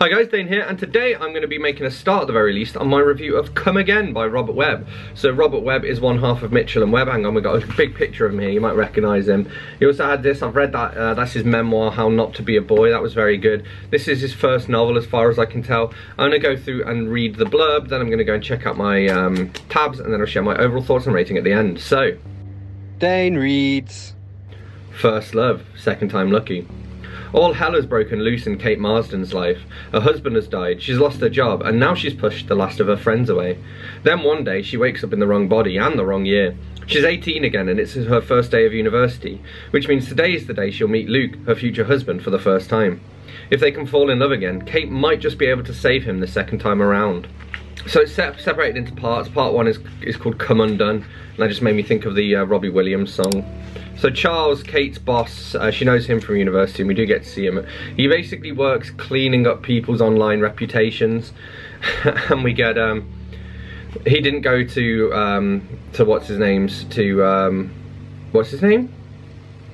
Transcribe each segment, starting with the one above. Hi guys, Dane here, and today I'm going to be making a start at the very least on my review of Come Again by Robert Webb. So Robert Webb is one half of Mitchell and Webb. Hang on, we've got a big picture of him here, you might recognise him. He also had this, I've read that, that's his memoir, How Not To Be A Boy, that was very good. This is his first novel as far as I can tell. I'm going to go through and read the blurb, then I'm going to go and check out my tabs, and then I'll share my overall thoughts and rating at the end. So, Dane reads. First love, second time lucky. All hell has broken loose in Kate Marsden's life. Her husband has died, she's lost her job, and now she's pushed the last of her friends away. Then one day she wakes up in the wrong body and the wrong year. She's 18 again and it's her first day of university, which means today is the day she'll meet Luke, her future husband, for the first time. If they can fall in love again, Kate might just be able to save him the second time around. So it's separated into parts. Part one is called Come Undone, and that just made me think of the Robbie Williams song. So Charles, Kate's boss, she knows him from university and we do get to see him. He basically works cleaning up people's online reputations. And we get, he didn't go to what's his name?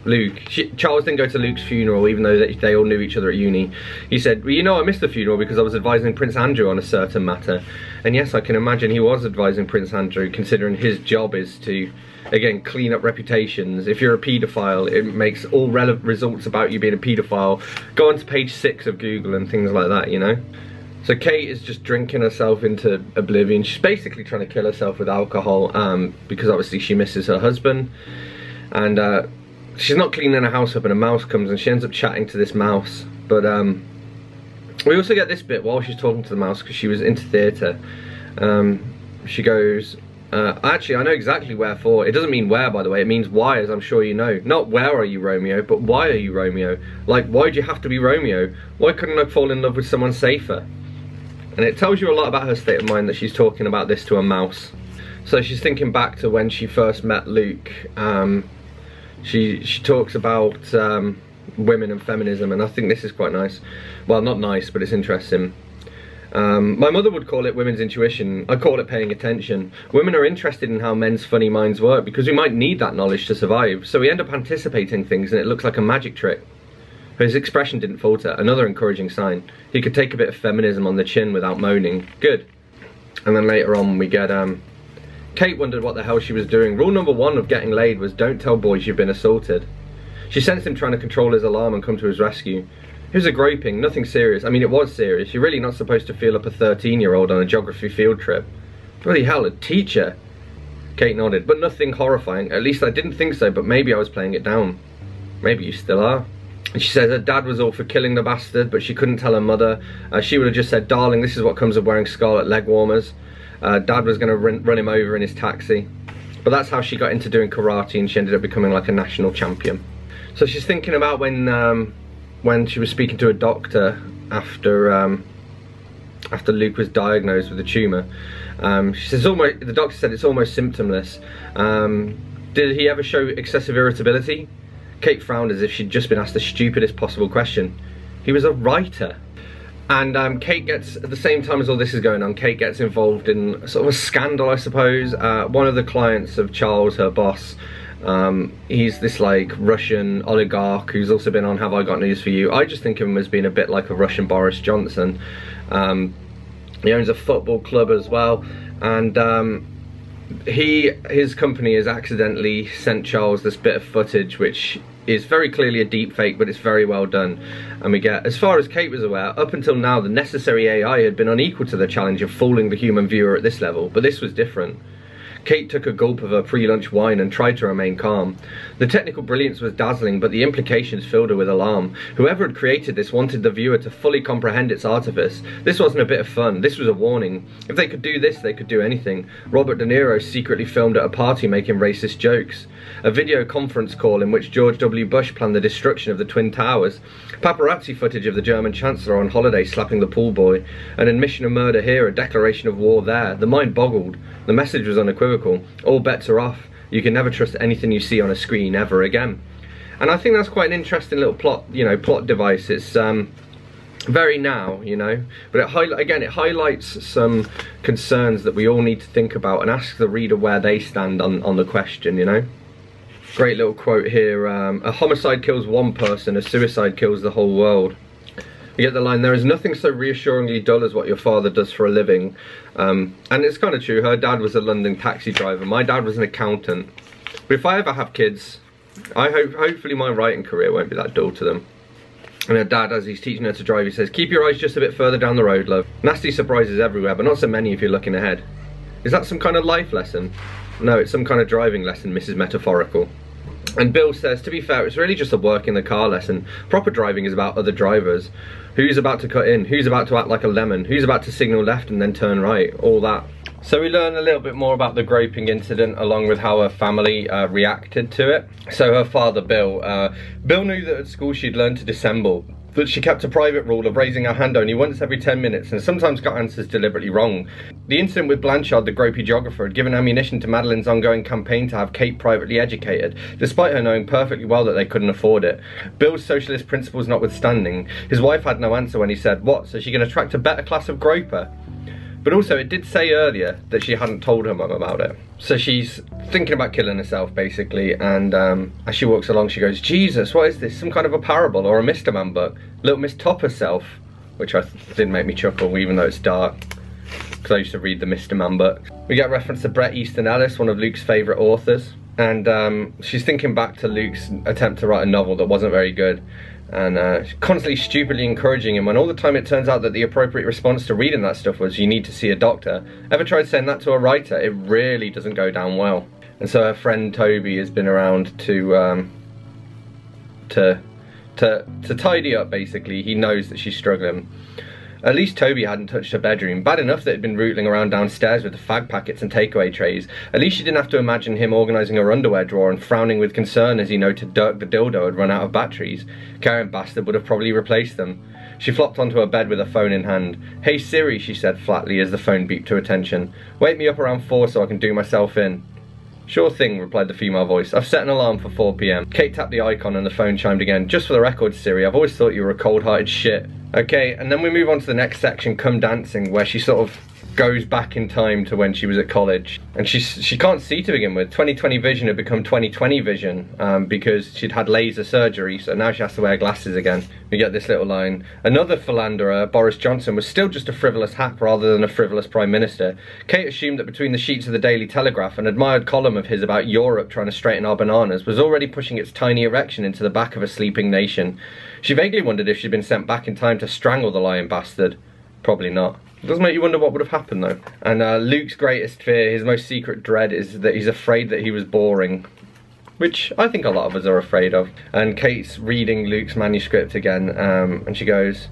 Luke. Charles didn't go to Luke's funeral, even though they all knew each other at uni. He said, well, you know, I missed the funeral because I was advising Prince Andrew on a certain matter. And yes, I can imagine he was advising Prince Andrew, considering his job is to, again, clean up reputations. If you're a paedophile, it makes all relevant results about you being a paedophile go onto page 6 of Google and things like that, you know. So Kate is just drinking herself into oblivion. She's basically trying to kill herself with alcohol, because obviously she misses her husband. And she's not cleaning her house up and a mouse comes and she ends up chatting to this mouse. But we also get this bit while she's talking to the mouse because she was into theatre. She goes, actually I know exactly wherefore. It doesn't mean where, by the way, it means why, as I'm sure you know. Not where are you Romeo, but why are you Romeo? Like, why do you have to be Romeo? Why couldn't I fall in love with someone safer? And it tells you a lot about her state of mind that she's talking about this to a mouse. So she's thinking back to when she first met Luke. She talks about women and feminism, and I think this is quite nice. Well, not nice, but it's interesting. My mother would call it women's intuition. I call it paying attention. Women are interested in how men's funny minds work because we might need that knowledge to survive. So we end up anticipating things and it looks like a magic trick. His expression didn't falter, another encouraging sign. He could take a bit of feminism on the chin without moaning. Good. And then later on we get... Kate wondered what the hell she was doing. Rule number one of getting laid was don't tell boys you've been assaulted. She sensed him trying to control his alarm and come to his rescue. It was a groping, nothing serious. I mean, it was serious. You're really not supposed to feel up a 13-year-old on a geography field trip. Bloody hell, a teacher. Kate nodded, but nothing horrifying. At least I didn't think so, but maybe I was playing it down. Maybe you still are. She says her dad was all for killing the bastard, but she couldn't tell her mother. She would have just said, darling, this is what comes of wearing scarlet leg warmers. Dad was going to run him over in his taxi. But that's how she got into doing karate and she ended up becoming like a national champion. So she's thinking about when she was speaking to a doctor after Luke was diagnosed with a tumour. She says, the doctor said it's almost symptomless. Did he ever show excessive irritability? Kate frowned as if she'd just been asked the stupidest possible question. He was a writer. And Kate gets, at the same time as all this is going on, Kate gets involved in sort of a scandal, I suppose. One of the clients of Charles, her boss, he's this like Russian oligarch who's also been on Have I Got News For You. I just think of him as being a bit like a Russian Boris Johnson. He owns a football club as well, and his company has accidentally sent Charles this bit of footage which is very clearly a deep fake, but it's very well done. And we get, as far as Kate was aware, up until now the necessary AI had been unequal to the challenge of fooling the human viewer at this level, but this was different. Kate took a gulp of her pre-lunch wine and tried to remain calm. The technical brilliance was dazzling, but the implications filled her with alarm. Whoever had created this wanted the viewer to fully comprehend its artifice. This wasn't a bit of fun, this was a warning. If they could do this, they could do anything. Robert De Niro secretly filmed at a party making racist jokes. A video conference call in which George W. Bush planned the destruction of the Twin Towers. Paparazzi footage of the German Chancellor on holiday slapping the pool boy. An admission of murder here, a declaration of war there. The mind boggled. The message was unequivocal. All bets are off. You can never trust anything you see on a screen ever again. And I think that's quite an interesting little plot, you know, plot device. It's very now, you know, but it highlights some concerns that we all need to think about and ask the reader where they stand on the question, you know. Great little quote here, a homicide kills one person, a suicide kills the whole world. You get the line, "There is nothing so reassuringly dull as what your father does for a living." And it's kind of true. Her dad was a London taxi driver. My dad was an accountant. But if I ever have kids, I hope, hopefully my writing career won't be that dull to them. And her dad, as he's teaching her to drive, he says, "Keep your eyes just a bit further down the road, love. Nasty surprises everywhere, but not so many if you're looking ahead." Is that some kind of life lesson? No, it's some kind of driving lesson, Mrs. Metaphorical. And Bill says, "To be fair, it's really just a work in the car lesson. Proper driving is about other drivers. Who's about to cut in? Who's about to act like a lemon? Who's about to signal left and then turn right? All that." So we learn a little bit more about the groping incident, along with how her family reacted to it. So her father, Bill. Bill knew that at school she'd learned to dissemble, that she kept a private rule of raising her hand only once every 10 minutes and sometimes got answers deliberately wrong. The incident with Blanchard, the gropey geographer, had given ammunition to Madeline's ongoing campaign to have Kate privately educated, despite her knowing perfectly well that they couldn't afford it. Bill's socialist principles notwithstanding, his wife had no answer when he said, "What, so she can attract a better class of groper?" But also, it did say earlier that she hadn't told her mum about it. So she's thinking about killing herself, basically, and as she walks along, she goes, "Jesus, what is this? Some kind of a parable or a Mr. Man book? Little Miss Top Herself," which did make me chuckle, even though it's dark, because I used to read the Mr. Man book. We get reference to Brett Easton Ellis, one of Luke's favourite authors, and she's thinking back to Luke's attempt to write a novel that wasn't very good, and constantly stupidly encouraging him when all the time it turns out that the appropriate response to reading that stuff was, "You need to see a doctor." Ever tried saying that to a writer? It really doesn't go down well. And so her friend Toby has been around to tidy up, basically. He knows that she's struggling. At least Toby hadn't touched her bedroom. Bad enough that he'd been rootling around downstairs with the fag packets and takeaway trays. At least she didn't have to imagine him organising her underwear drawer and frowning with concern as he noted Dirk the dildo had run out of batteries. Karen bastard would have probably replaced them. She flopped onto her bed with her phone in hand. "Hey Siri," she said flatly as the phone beeped to attention. "Wake me up around 4 so I can do myself in." "Sure thing," replied the female voice. "I've set an alarm for 4 PM. Kate tapped the icon and the phone chimed again. "Just for the record, Siri, I've always thought you were a cold-hearted shit." Okay, and then we move on to the next section, Come Dancing, where she sort of goes back in time to when she was at college. And she can't see to begin with. 20/20 vision had become 20/20 vision because she'd had laser surgery, so now she has to wear glasses again. We get this little line. Another philanderer, Boris Johnson, was still just a frivolous hack rather than a frivolous Prime Minister. Kate assumed that between the sheets of the Daily Telegraph, an admired column of his about Europe trying to straighten our bananas was already pushing its tiny erection into the back of a sleeping nation. She vaguely wondered if she'd been sent back in time to strangle the lying bastard. Probably not. It does make you wonder what would have happened though. And Luke's greatest fear, his most secret dread, is that he's afraid that he was boring. Which I think a lot of us are afraid of. And Kate's reading Luke's manuscript again, and she goes,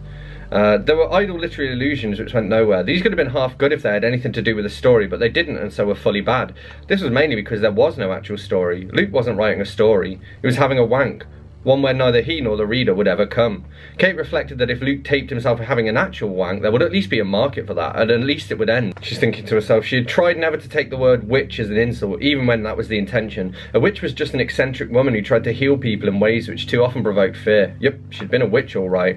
"There were idle literary illusions which went nowhere. These could have been half good if they had anything to do with the story, but they didn't and so were fully bad. This was mainly because there was no actual story. Luke wasn't writing a story. He was having a wank. One where neither he nor the reader would ever come." Kate reflected that if Luke taped himself having an actual wank, there would at least be a market for that, and at least it would end. She's thinking to herself, she had tried never to take the word witch as an insult, even when that was the intention. A witch was just an eccentric woman who tried to heal people in ways which too often provoked fear. Yep, she'd been a witch all right.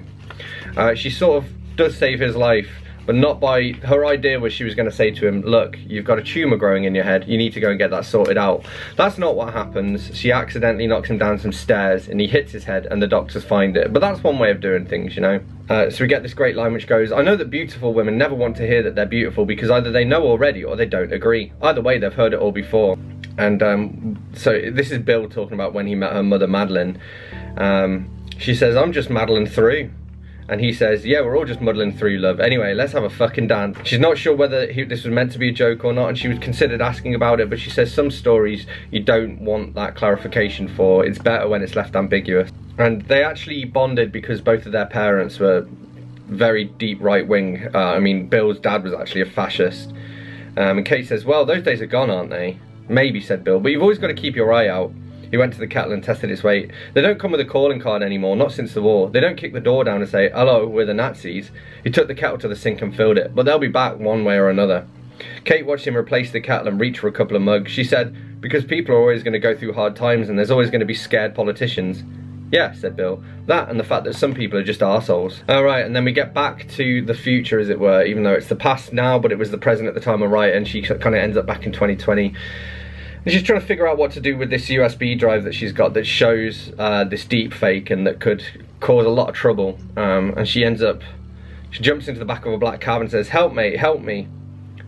She sort of does save his life, but not by... Her idea was she was going to say to him, "Look, you've got a tumour growing in your head, you need to go and get that sorted out." That's not what happens. She accidentally knocks him down some stairs and he hits his head and the doctors find it. But that's one way of doing things, you know. So we get this great line which goes, "I know that beautiful women never want to hear that they're beautiful because either they know already or they don't agree. Either way, they've heard it all before." And so this is Bill talking about when he met her mother, Madeline. She says, "I'm just muddling through." And he says, "Yeah, we're all just muddling through, love. Anyway, let's have a fucking dance." She's not sure whether this was meant to be a joke or not, and she was considered asking about it, but she says some stories you don't want that clarification for. It's better when it's left ambiguous. And they actually bonded because both of their parents were very deep right-wing. I mean, Bill's dad was actually a fascist. And Kate says, "Well, those days are gone, aren't they?" "Maybe," said Bill, "but you've always got to keep your eye out." He went to the kettle and tested its weight. "They don't come with a calling card anymore, not since the war. They don't kick the door down and say, 'Hello, we're the Nazis.'" He took the kettle to the sink and filled it, but they'll be back one way or another. Kate watched him replace the kettle and reach for a couple of mugs. She said, "Because people are always going to go through hard times and there's always going to be scared politicians." "Yeah," said Bill. "That and the fact that some people are just arseholes." Alright, and then we get back to the future, as it were, even though it's the past now, but it was the present at the time of writing, and she kind of ends up back in 2020. And she's trying to figure out what to do with this USB drive that she's got that shows this deep fake and that could cause a lot of trouble. And she ends up, she jumps into the back of a black cab and says, "Help me, help me."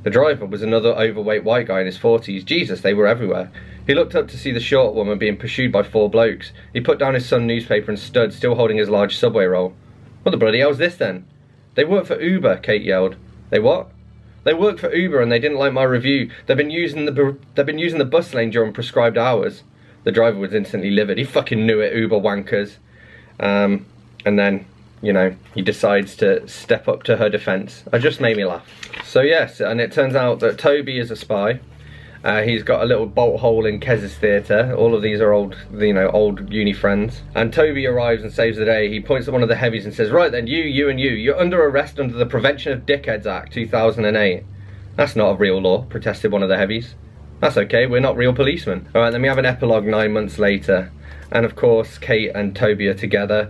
The driver was another overweight white guy in his 40s. Jesus, they were everywhere. He looked up to see the short woman being pursued by four blokes. He put down his Sun newspaper and stood, still holding his large Subway roll. "What the bloody hell's this then?" "They work for Uber," Kate yelled. "They what?" "They work for Uber and they didn't like my review. They've been using the bus lane during prescribed hours." The driver was instantly livid. He fucking knew it, Uber wankers. And then, you know, he decides to step up to her defense. It just made me laugh. So yes, and it turns out that Toby is a spy. He's got a little bolt hole in Kez's theatre. All of these are old, you know, old uni friends. And Toby arrives and saves the day. He points at one of the heavies and says, "Right then, you and you, you're under arrest under the Prevention of Dickheads Act, 2008. "That's not a real law," protested one of the heavies. "That's okay, we're not real policemen." All right, then we have an epilogue 9 months later. And of course, Kate and Toby are together.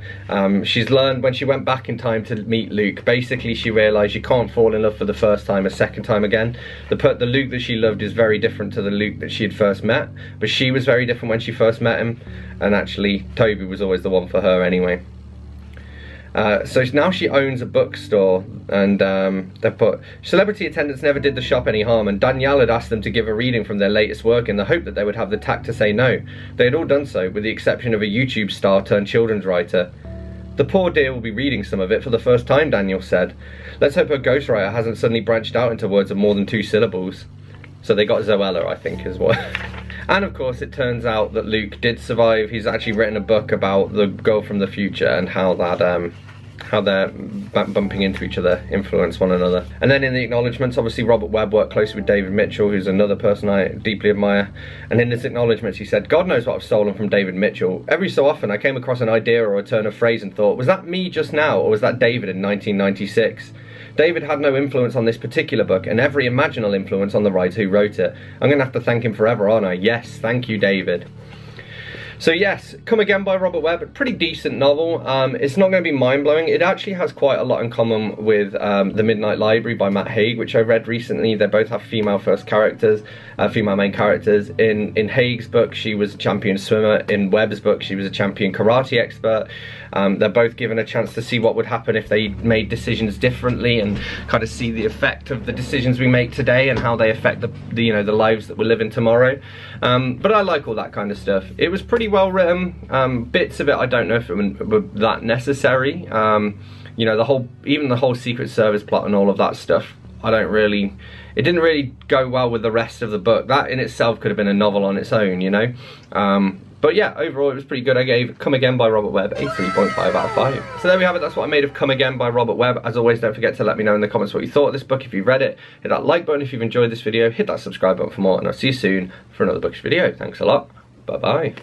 She's learned when she went back in time to meet Luke. Basically, she realised you can't fall in love for the first time a second time again. The Luke that she loved is very different to the Luke that she had first met. But she was very different when she first met him. And actually, Toby was always the one for her anyway. So now she owns a bookstore, and they put, "Celebrity attendants never did the shop any harm, and Danielle had asked them to give a reading from their latest work in the hope that they would have the tact to say no. They had all done so, with the exception of a YouTube star turned children's writer. The poor dear will be reading some of it for the first time," Danielle said. "Let's hope her ghostwriter hasn't suddenly branched out into words of more than 2 syllables. So they got Zoella, I think, is what. And of course, it turns out that Luke did survive. He's actually written a book about the girl from the future and how that, how they're bumping into each other, influence one another. And then in the acknowledgements, obviously Robert Webb worked closely with David Mitchell, who's another person I deeply admire. And in his acknowledgements he said, "God knows what I've stolen from David Mitchell. Every so often I came across an idea or a turn of phrase and thought, was that me just now or was that David in 1996? David had no influence on this particular book and every imaginable influence on the writer who wrote it. I'm going to have to thank him forever, aren't I? Yes, thank you, David." So yes, Come Again by Robert Webb, a pretty decent novel. It's not going to be mind-blowing. It actually has quite a lot in common with The Midnight Library by Matt Haig, which I read recently. They both have female first characters, female main characters. In Haig's book, she was a champion swimmer. In Webb's book, she was a champion karate expert. They're both given a chance to see what would happen if they made decisions differently and kind of see the effect of the decisions we make today and how they affect the lives that we're living tomorrow. But I like all that kind of stuff. It was pretty well written. Bits of it I don't know if it were that necessary. You know, even the whole Secret Service plot and all of that stuff, it didn't really go well with the rest of the book. That in itself could have been a novel on its own, you know. But yeah, overall it was pretty good. I gave Come Again by Robert Webb a 3.5 out of 5. So there we have it. That's what I made of Come Again by Robert Webb. As always, don't forget to let me know in the comments what you thought of this book if you read it. Hit that like button if you've enjoyed this video. Hit that subscribe button for more, and I'll see you soon for another bookish video. Thanks a lot. Bye-bye.